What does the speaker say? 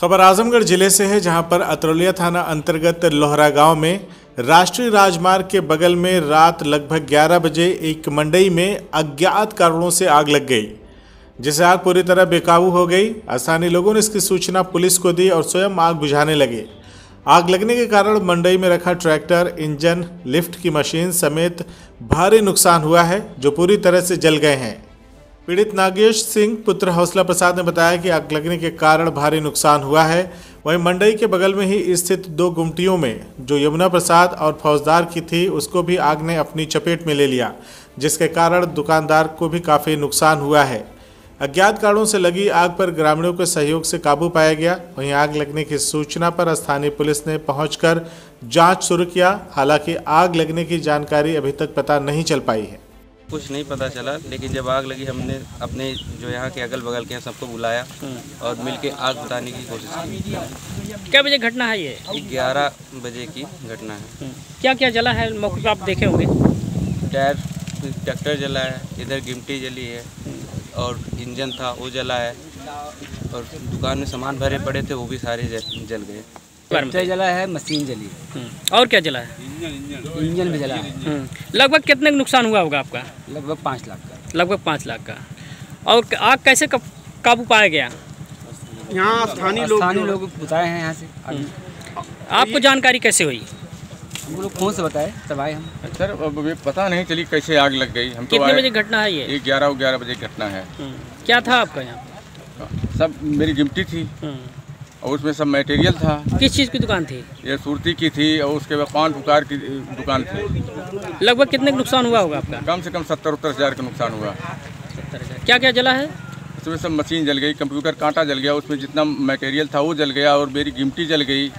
खबर आज़मगढ़ जिले से है, जहां पर अतरौलिया थाना अंतर्गत लोहारा गांव में राष्ट्रीय राजमार्ग के बगल में रात लगभग 11 बजे एक मंडई में अज्ञात कारणों से आग लग गई, जिससे आग पूरी तरह बेकाबू हो गई। स्थानीय लोगों ने इसकी सूचना पुलिस को दी और स्वयं आग बुझाने लगे। आग लगने के कारण मंडई में रखा ट्रैक्टर, इंजन, लिफ्ट की मशीन समेत भारी नुकसान हुआ है, जो पूरी तरह से जल गए हैं। पीड़ित नागेश सिंह पुत्र हौशिला प्रसाद ने बताया कि आग लगने के कारण भारी नुकसान हुआ है। वहीं मंडई के बगल में ही स्थित दो गुमटियों में जो यमुना प्रसाद और फौजदार की थी, उसको भी आग ने अपनी चपेट में ले लिया, जिसके कारण दुकानदार को भी काफ़ी नुकसान हुआ है। अज्ञात कारणों से लगी आग पर ग्रामीणों के सहयोग से काबू पाया गया। वहीं आग लगने की सूचना पर स्थानीय पुलिस ने पहुंचकर जांच शुरू किया। हालांकि आग लगने की जानकारी अभी तक पता नहीं चल पाई है। कुछ नहीं पता चला, लेकिन जब आग लगी हमने अपने जो यहाँ के अगल बगल के हैं सबको बुलाया और मिलके आग बुझाने की कोशिश की। क्या बजे घटना है? ये 11 बजे की घटना है। क्या क्या जला है मौके पर आप देखे होंगे? ट्रैक्टर जला है, इधर गिमटी जली है और इंजन था वो जला है और दुकान में सामान भरे पड़े थे वो भी सारे जल गए। ट्रैक्टर जला है, मशीन जली है और क्या जला है? इंजन भी जला है। लगभग कितने का नुकसान हुआ होगा आपका? लगभग 5 लाख का। लगभग 5 लाख का। और आग कैसे काबू पाया गया? यहाँ स्थानीय लोग बताए हैं यहाँ से। आपको जानकारी कैसे हुई? हम लोग फोन से बताए तब आए हम। सर अब पता नहीं चली कैसे आग लग गई। हम कितने बजे घटना है? ये 11 बजे घटना है। क्या था आपका यहाँ? सब मेरी गिमटी थी और उसमें सब मटेरियल था। किस चीज़ की दुकान थी? ये सूरती की थी और उसके बाद पान पुकार की दुकान थी। लगभग कितने का नुकसान हुआ होगा आपका? कम से कम 70-75 हज़ार का नुकसान हुआ। 70 हज़ार। क्या क्या जला है? उसमें सब मशीन जल गई, कंप्यूटर कांटा जल गया, उसमें जितना मटेरियल था वो जल गया और मेरी गिमटी जल गई।